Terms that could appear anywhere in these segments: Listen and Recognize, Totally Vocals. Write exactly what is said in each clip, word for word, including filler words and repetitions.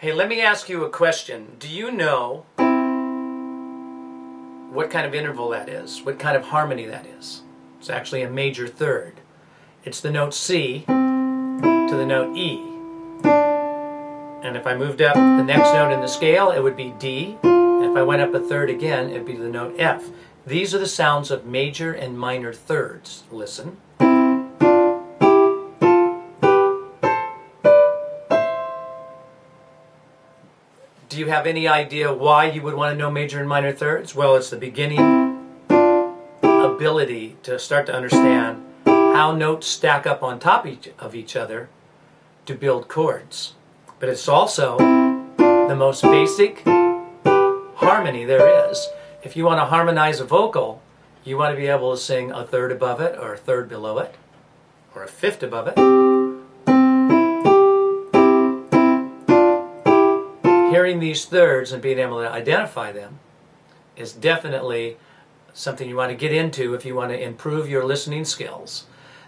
Hey, let me ask you a question. Do you know what kind of interval that is? What kind of harmony that is? It's actually a major third. It's the note C to the note E. And if I moved up the next note in the scale, it would be D. And if I went up a third again, it would be the note F. These are the sounds of major and minor thirds. Listen. Do you have any idea why you would want to know major and minor thirds? Well, it's the beginning ability to start to understand how notes stack up on top of each other to build chords. But it's also the most basic harmony there is. If you want to harmonize a vocal, you want to be able to sing a third above it, or a third below it, or a fifth above it. Hearing these thirds and being able to identify them is definitely something you want to get into if you want to improve your listening skills.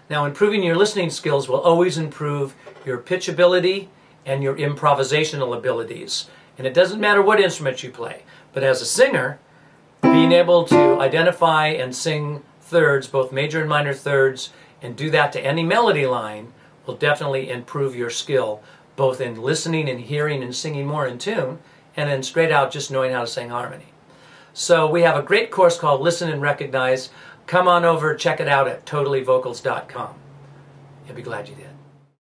Now, improving your listening skills will always improve your pitch ability and your improvisational abilities. And it doesn't matter what instrument you play, but as a singer, being able to identify and sing thirds, both major and minor thirds, and do that to any melody line will definitely improve your skill, both in listening and hearing and singing more in tune, and then straight out just knowing how to sing harmony. So we have a great course called Listen and Recognize. Come on over, check it out at totally vocals dot com. You'll be glad you did.